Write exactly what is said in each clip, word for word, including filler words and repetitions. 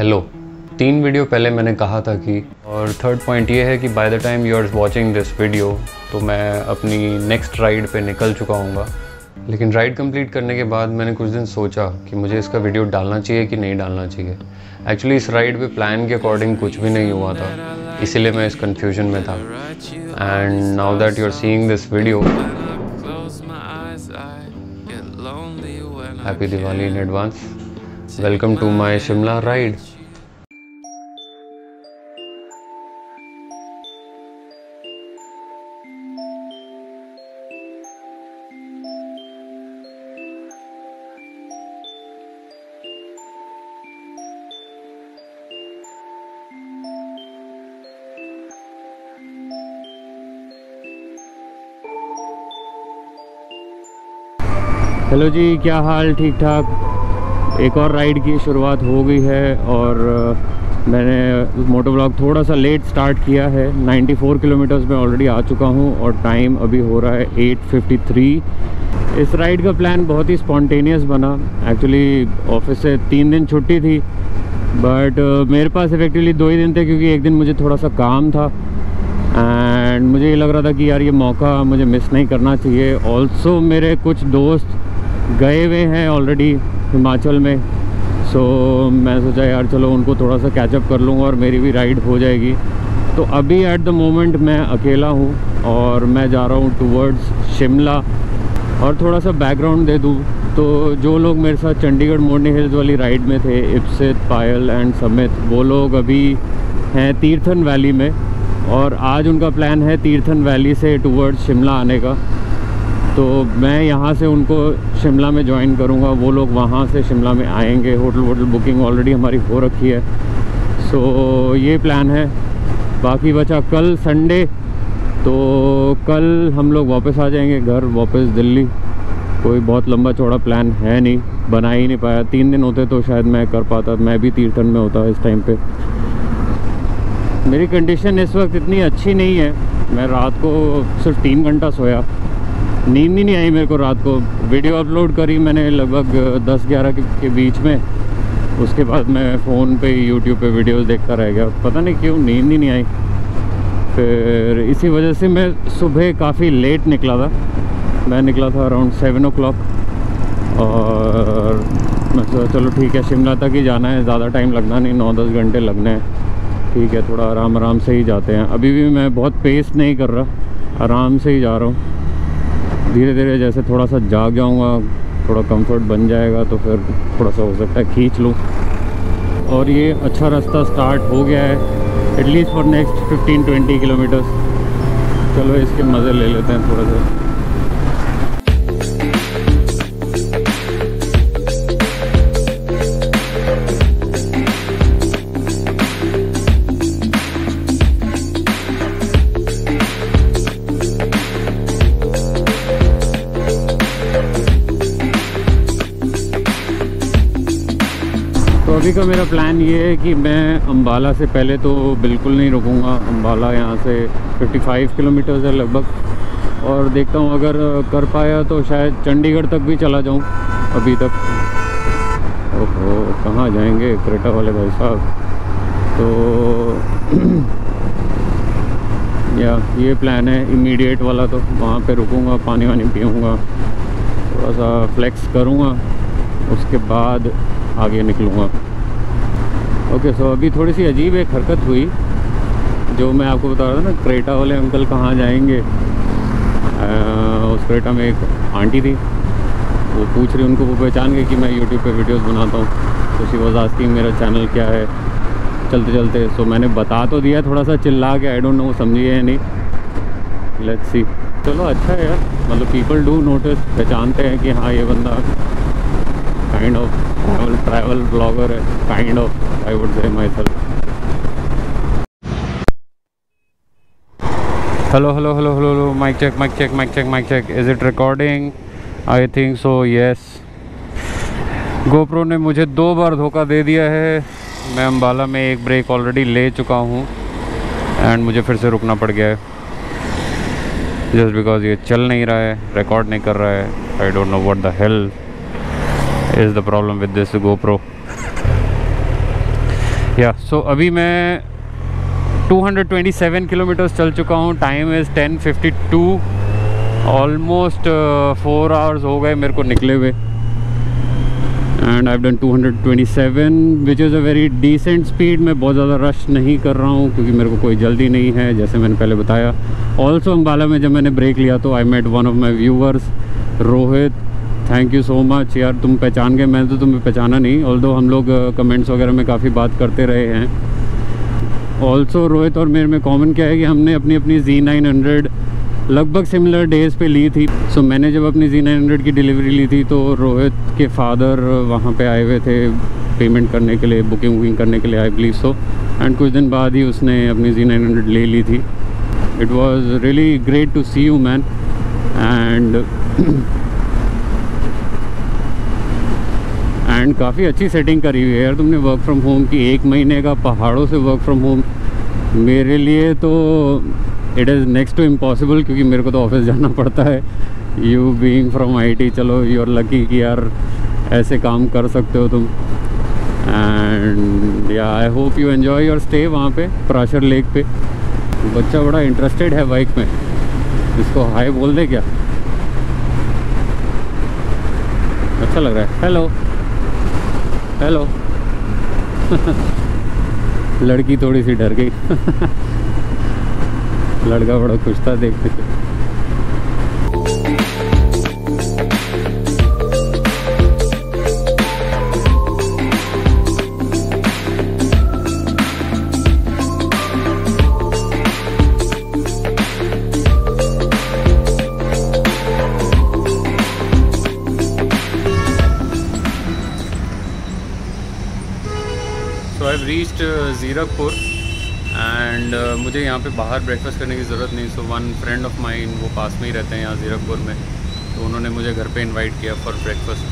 Hello. तीन video पहले मैंने कहा था कि, और थर्ड पॉइंट ये है कि by the time you are watching this video तो मैं अपनी नेक्स्ट राइड पे निकल चुका हूँगा। लेकिन राइड कंप्लीट करने के बाद मैंने कुछ दिन सोचा कि मुझे इसका वीडियो डालना चाहिए कि नहीं डालना चाहिए। एक्चुअली इस राइड पे प्लान के अकॉर्डिंग कुछ भी नहीं हुआ था, इसीलिए मैं इस कन्फ्यूजन में था। And now that you are seeing this video, happy Diwali in advance. Welcome to my Shimla ride. Hello ji, क्या हाल, ठीक ठाक। एक और राइड की शुरुआत हो गई है और मैंने मोटो ब्लॉग थोड़ा सा लेट स्टार्ट किया है। चौरानवे किलोमीटर्स में ऑलरेडी आ चुका हूं और टाइम अभी हो रहा है आठ पचपन। इस राइड का प्लान बहुत ही स्पॉन्टेनियस बना। एक्चुअली ऑफिस से तीन दिन छुट्टी थी, बट मेरे पास इफेक्टिवली दो ही दिन थे क्योंकि एक दिन मुझे थोड़ा सा काम था। एंड मुझे ये लग रहा था कि यार ये मौका मुझे मिस नहीं करना चाहिए। ऑल्सो मेरे कुछ दोस्त गए हुए हैं ऑलरेडी हिमाचल में, सो so, मैं सोचा यार चलो उनको थोड़ा सा कैचअप कर लूँगा और मेरी भी राइड हो जाएगी। तो अभी एट द मोमेंट मैं अकेला हूँ और मैं जा रहा हूँ टूवर्ड्स शिमला। और थोड़ा सा बैकग्राउंड दे दूँ तो जो लोग मेरे साथ चंडीगढ़ मोनी हिल्स वाली राइड में थे, इप्सित, पायल एंड समित, वो लोग अभी हैं तीर्थन वैली में और आज उनका प्लान है तीर्थन वैली से टूवर्ड्स शिमला आने का। तो मैं यहाँ से उनको शिमला में ज्वाइन करूँगा, वो लोग वहाँ से शिमला में आएंगे। होटल वोटल बुकिंग ऑलरेडी हमारी हो रखी है। सो so, ये प्लान है। बाकी बचा कल संडे, तो कल हम लोग वापस आ जाएंगे घर, वापस दिल्ली। कोई बहुत लंबा चौड़ा प्लान है नहीं, बना ही नहीं पाया। तीन दिन होते तो शायद मैं कर पाता, मैं भी तीर्थन में होता इस टाइम पे। मेरी कंडीशन इस वक्त इतनी अच्छी नहीं है। मैं रात को सिर्फ तीन घंटा सोया, नींद ही नहीं आई मेरे को। रात को वीडियो अपलोड करी मैंने लगभग दस ग्यारह के बीच में, उसके बाद मैं फ़ोन पे यूट्यूब पे वीडियोस देखता रह गया। पता नहीं क्यों नींद ही नहीं आई। फिर इसी वजह से मैं सुबह काफ़ी लेट निकला था। मैं निकला था अराउंड सेवन ओ क्लॉक और मैं सोचा चलो ठीक है, शिमला तक ही जाना है, ज़्यादा टाइम लगना नहीं, नौ दस घंटे लगने हैं, ठीक है थोड़ा आराम आराम से ही जाते हैं। अभी भी मैं बहुत पेस नहीं कर रहा, आराम से ही जा रहा हूँ। धीरे धीरे जैसे थोड़ा सा जाग जाऊंगा, थोड़ा कंफर्ट बन जाएगा तो फिर थोड़ा सा हो सकता है खींच लूँ। और ये अच्छा रास्ता स्टार्ट हो गया है एटलीस्ट फॉर नेक्स्ट पंद्रह बीस किलोमीटर्स। चलो इसके मज़े ले लेते हैं थोड़ा सा। अभी का मेरा प्लान ये है कि मैं अंबाला से पहले तो बिल्कुल नहीं रुकूंगा। अंबाला यहाँ से पचपन किलोमीटर्स है लगभग, और देखता हूँ अगर कर पाया तो शायद चंडीगढ़ तक भी चला जाऊँ। अभी तक ओहो कहाँ जाएंगे क्रेटा वाले भाई साहब। तो या ये प्लान है इमीडिएट वाला, तो वहाँ पे रुकूंगा, पानी वानी पीऊँगा, थोड़ा सा फ्लैक्स करूँगा, उसके बाद आगे निकलूँगा। ओके okay, सो so अभी थोड़ी सी अजीब एक हरकत हुई जो मैं आपको बता रहा था ना, क्रेटा वाले अंकल कहाँ जाएंगे। आ, उस क्रेटा में एक आंटी थी, वो पूछ रही, उनको वो पहचान गई कि मैं यूट्यूब पे वीडियोस बनाता हूँ। तो शी वाज आस्किंग मेरा चैनल क्या है चलते चलते। सो so मैंने बता तो दिया थोड़ा सा चिल्ला के, आई डोंट नो समझिए या नहीं, लेट्स सी। चलो अच्छा है यार, मतलब पीपल डू नोटिस, पहचानते हैं कि हाँ ये बंदा kind of travel travel blogger है, kind of I would say myself. Hello hello hello hello hello, mic check mic check mic check mic check, is it recording? I think so yes. GoPro ने मुझे दो बार धोखा दे दिया है। मैं अम्बाला में एक ब्रेक ऑलरेडी ले चुका हूँ एंड मुझे फिर से रुकना पड़ गया है जस्ट बिकॉज ये चल नहीं रहा है, रिकॉर्ड नहीं कर रहा है। I don't know what the hell is the problem with this GoPro। या सो so, अभी मैं two hundred twenty seven kilometres चल चुका हूँ. Time is ten fifty two. Almost four hours हो गए मेरे को निकले हुए. And I have done two hundred twenty seven which is a very decent speed. मैं बहुत ज़्यादा रश नहीं कर रहा हूँ क्योंकि मेरे को कोई जल्दी नहीं है, जैसे मैंने पहले बताया. ऑल्सो अम्बाला में जब मैंने ब्रेक लिया तो I met one of my viewers Rohit. Thank you so much यार, तुम पहचान गए, मैंने तो तुम्हें पहचाना नहीं. ऑल्दो हम लोग कमेंट्स वगैरह में काफ़ी बात करते रहे हैं. ऑल्सो रोहित और मेरे में कॉमन क्या है कि हमने अपनी अपनी Z नाइन हंड्रेड लगभग सिमिलर डेज़ पे ली थी. सो so, मैंने जब अपनी Z नाइन हंड्रेड की डिलीवरी ली थी तो रोहित के फादर वहाँ पे आए हुए थे पेमेंट करने के लिए, बुकिंग वुकिंग करने के लिए आई बिलीव सो. एंड कुछ दिन बाद ही उसने अपनी Z नाइन हंड्रेड ले ली थी. It was really great to see you man. And and काफ़ी अच्छी सेटिंग करी हुई है यार तुमने वर्क फ्रॉम होम की. एक महीने का पहाड़ों से वर्क फ्रॉम होम मेरे लिए तो it is next to impossible क्योंकि मेरे को तो ऑफिस जाना पड़ता है. यू बीइंग फ्रॉम आईटी, चलो यू आर लकी कि यार ऐसे काम कर सकते हो तुम. एंड या I hope you enjoy your stay वहाँ पे प्राशर लेक पे. बच्चा बड़ा इंटरेस्टेड है बाइक में, इसको हाय बोल दे क्या? अच्छा लग रहा है. Hello hello. लड़की थोड़ी सी डर गई. लड़का बड़ा खुश था देखते थे. So I've reached uh, Zirakpur. And uh, मुझे यहाँ पे बाहर ब्रेकफास्ट करने की ज़रूरत नहीं. So one friend of mine, वो पास में ही रहते हैं यहाँ ज़ीरकपुर में, तो उन्होंने मुझे घर पे इनवाइट किया फॉर ब्रेकफास्ट.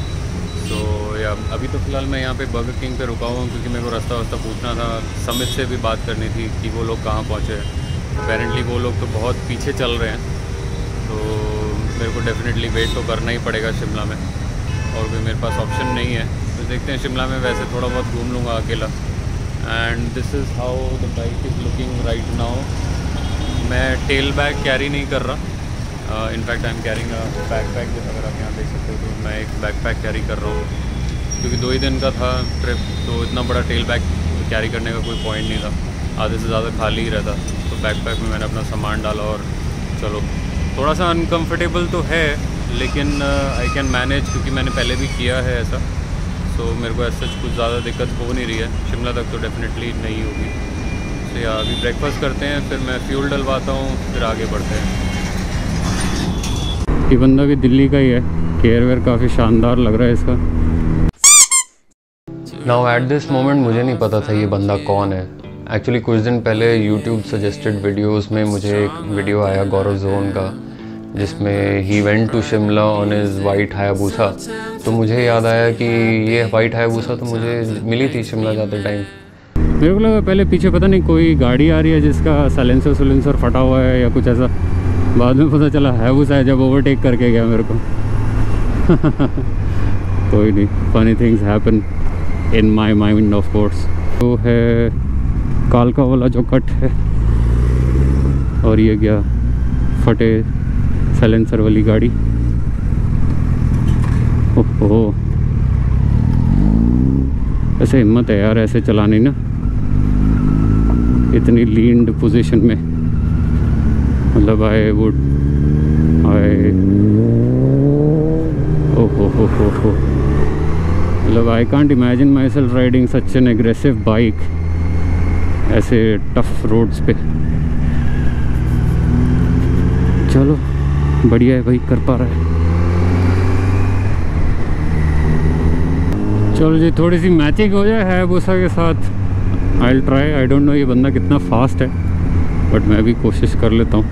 सो या अभी तो फ़िलहाल मैं यहाँ पे बर्गर किंग पे रुका हुआ हूँ क्योंकि मेरे को रास्ता वास्ता पूछना था. समित से भी बात करनी थी कि वो लोग कहाँ पहुँचे. अपेरेंटली वो लोग तो बहुत पीछे चल रहे हैं, तो मेरे को डेफिनेटली वेट तो करना ही पड़ेगा शिमला में. और भी मेरे पास ऑप्शन नहीं है, तो देखते हैं. शिमला में वैसे थोड़ा बहुत घूम लूँगा अकेला. And this is how the bike is looking right now. मैं टेल बैग कैरी नहीं कर रहा. In fact I am carrying a backpack. जैसा अगर आप यहाँ देख सकते हो तो मैं एक बैक पैक कैरी कर रहा हूँ क्योंकि दो ही दिन का था ट्रिप, तो इतना बड़ा टेल बैग कैरी करने का कोई पॉइंट नहीं था. आधे से ज़्यादा खाली ही रहता, तो बैक पैक में मैंने अपना सामान डाला. और चलो थोड़ा सा अनकम्फर्टेबल तो है लेकिन आई कैन मैनेज क्योंकि मैंने पहले भी किया है ऐसा. तो मेरे को ऐसा कुछ ज़्यादा दिक्कत हो नहीं रही है. शिमला तक तो डेफिनेटली नहीं होगी. तो या अभी ब्रेकफास्ट करते हैं, फिर मैं फ्यूल डलवाता हूँ, फिर आगे बढ़ते हैं. ये बंदा भी दिल्ली का ही है. केयर वेयर काफ़ी शानदार लग रहा है इसका. नाउ एट दिस मोमेंट मुझे नहीं पता था ये बंदा कौन है. एक्चुअली कुछ दिन पहले यूट्यूब सजेस्टेड वीडियोज़ में मुझे एक वीडियो आया गौरव जोन का जिसमें he went to Shimla on his white Hayabusa. तो मुझे याद आया कि ये वाइट हायाबूसा तो मुझे मिली थी शिमला जाते टाइम. मेरे को लगा पहले पीछे पता नहीं कोई गाड़ी आ रही है जिसका साइलेंसर साइलेंसर फटा हुआ है या कुछ ऐसा. बाद में पता चला हायाबूसा है जब ओवरटेक करके गया मेरे को. कोई नहीं, funny things happen in my mind of course. तो है कालका वाला जो कट है और ये गया फटे साइलेंसर वाली गाड़ी. ओहो, ऐसे हिम्मत है यार ऐसे चलाने ना, इतनी लीन्ड पोजीशन में. मतलब आई वुड आई ओहो हो हो हो मतलब I can't imagine myself riding such an aggressive bike ऐसे टफ रोड्स पे. चलो बढ़िया है भाई, कर पा रहा है. चलो जी, थोड़ी सी मैचिंग हो जाए हायाबूसा के साथ. I will try. I don't know ये बंदा कितना फास्ट है बट मैं भी कोशिश कर लेता हूँ.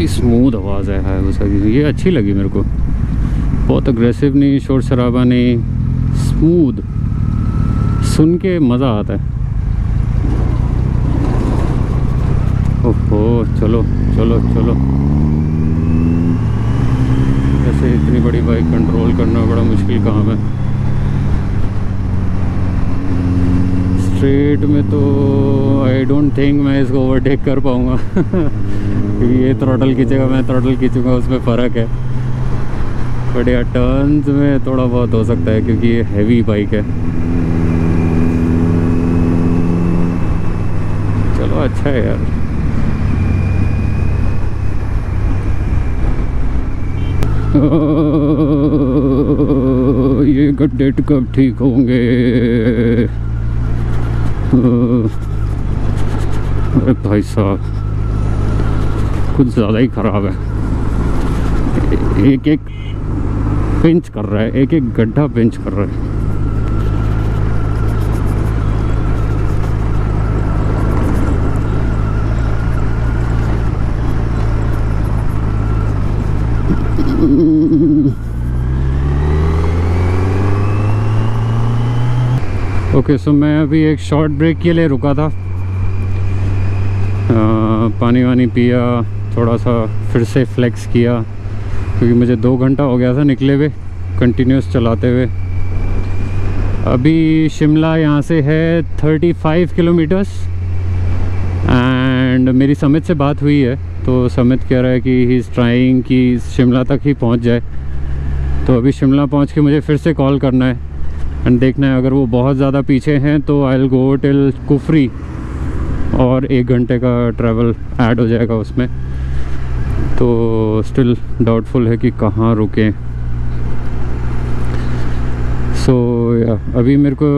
ही स्मूथ आवाज़ है हायाबुसा की, ये अच्छी लगी मेरे को। बहुत अग्रेसिव नहीं, शोर शराबा नहीं, स्मूथ, सुन के मज़ा आता है। ओहो, चलो चलो चलो। ऐसे इतनी बड़ी बाइक कंट्रोल करना बड़ा मुश्किल काम है। स्ट्रेट में तो आई डोंट थिंक मैं इसको ओवरटेक कर पाऊँगा क्योंकि ये थ्रॉटल खींचेगा, मैं थ्रॉटल खींचूँगा, उसमें फ़र्क है। बट यार टर्न्स में थोड़ा बहुत हो सकता है क्योंकि ये हैवी बाइक है। चलो अच्छा है यार। ओ, ये गड्ढे कब ठीक होंगे? अरे भाई साहब, कुछ ज़्यादा ही ख़राब है। एक एक पिंच कर रहा है, एक एक गड्ढा पिंच कर रहा है। ओके okay, सो so मैं अभी एक शॉर्ट ब्रेक के लिए रुका था, आ, पानी वानी पिया, थोड़ा सा फिर से फ्लेक्स किया क्योंकि मुझे दो घंटा हो गया था निकले हुए, कंटिन्यूस चलाते हुए। अभी शिमला यहाँ से है थर्टी फाइव किलोमीटर्स, एंड मेरी समित से बात हुई है तो समित कह रहा है कि ही इज़ ट्राइंग कि शिमला तक ही पहुँच जाए। तो अभी शिमला पहुँच के मुझे फिर से कॉल करना है एंड देखना है, अगर वो बहुत ज़्यादा पीछे हैं तो I will go till Kufri और एक घंटे का ट्रैवल ऐड हो जाएगा उसमें। तो स्टिल डाउटफुल है कि कहाँ रुकें। सो so, अभी मेरे को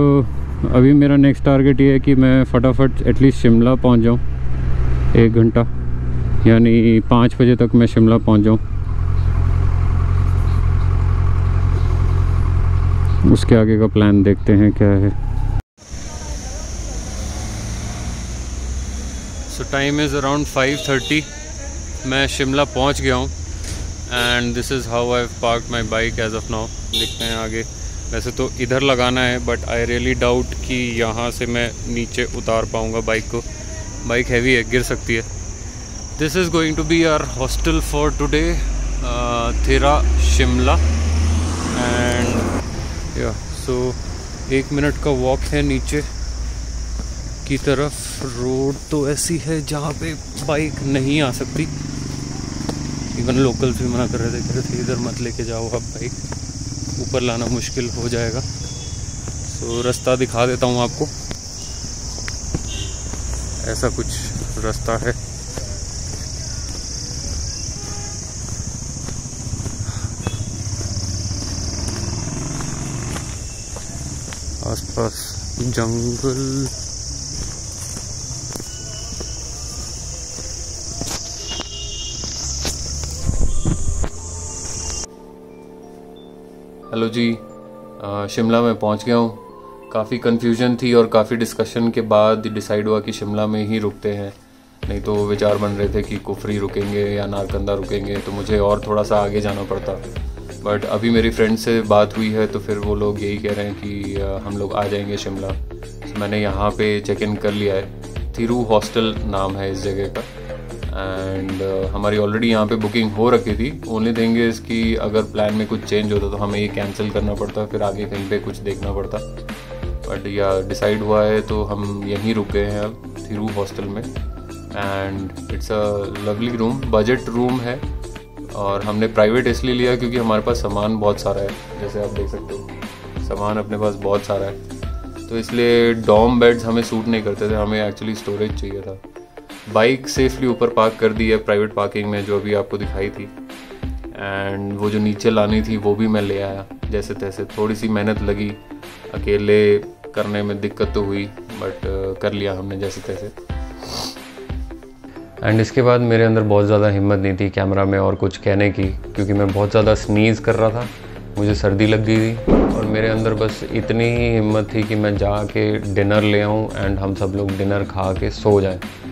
अभी मेरा नेक्स्ट टारगेट ये है कि मैं फटाफट एटलीस्ट शिमला पहुँच जाऊँ, एक घंटा यानी पाँच बजे तक मैं शिमला पहुँच जाऊँ। उसके आगे का प्लान देखते हैं क्या है। So time is around five thirty, मैं शिमला पहुंच गया हूं and this is how I park my bike as of now. देखते हैं आगे, वैसे तो इधर लगाना है बट आई रियली डाउट कि यहां से मैं नीचे उतार पाऊंगा बाइक को। बाइक हैवी है, गिर सकती है। This is going to be our hostel for today, थिरा शिमला। एंड या सो so, एक मिनट का वॉक है नीचे की तरफ। रोड तो ऐसी है जहाँ पे बाइक नहीं आ सकती, इवन लोकल्स भी मना कर रहे थे, कह रहे थे इधर मत लेके जाओ आप बाइक, ऊपर लाना मुश्किल हो जाएगा। सो so, रास्ता दिखा देता हूँ आपको, ऐसा कुछ रास्ता है। आसपास जंगल, हेलो जी, आ, शिमला में पहुंच गया हूँ। काफ़ी कंफ्यूजन थी और काफ़ी डिस्कशन के बाद डिसाइड हुआ कि शिमला में ही रुकते हैं, नहीं तो विचार बन रहे थे कि कुफरी रुकेंगे या नारकंदा रुकेंगे, तो मुझे और थोड़ा सा आगे जाना पड़ता। बट अभी मेरी फ्रेंड से बात हुई है तो फिर वो लोग यही कह रहे हैं कि हम लोग आ जाएंगे शिमला। तो मैंने यहाँ पे चेक इन कर लिया है, थ्रू हॉस्टल नाम है इस जगह का, एंड हमारी ऑलरेडी यहाँ पे बुकिंग हो रखी थी। ओनली थिंग इज कि अगर प्लान में कुछ चेंज होता तो हमें ये कैंसिल करना पड़ता, फिर आगे कहीं पे कुछ देखना पड़ता। बट या डिसाइड हुआ है तो हम यहीं रुक गए हैं अब थ्रू हॉस्टल में। And it's a lovely room, budget room है, और हमने प्राइवेट इसलिए लिया क्योंकि हमारे पास सामान बहुत सारा है। जैसे आप देख सकते हो सामान अपने पास बहुत सारा है, तो इसलिए डॉम बेड्स हमें सूट नहीं करते थे, हमें एक्चुअली स्टोरेज चाहिए था। बाइक सेफली ऊपर पार्क कर दी है प्राइवेट पार्किंग में जो अभी आपको दिखाई थी, एंड वो जो नीचे लानी थी वो भी मैं ले आया जैसे तैसे। थोड़ी सी मेहनत लगी, अकेले करने में दिक्कत तो हुई बट कर लिया हमने जैसे तैसे। एंड इसके बाद मेरे अंदर बहुत ज़्यादा हिम्मत नहीं थी कैमरा में और कुछ कहने की, क्योंकि मैं बहुत ज़्यादा स्नीज़ कर रहा था, मुझे सर्दी लग गई थी, और मेरे अंदर बस इतनी ही हिम्मत थी कि मैं जा के डिनर ले आऊँ एंड हम सब लोग डिनर खा के सो जाएं।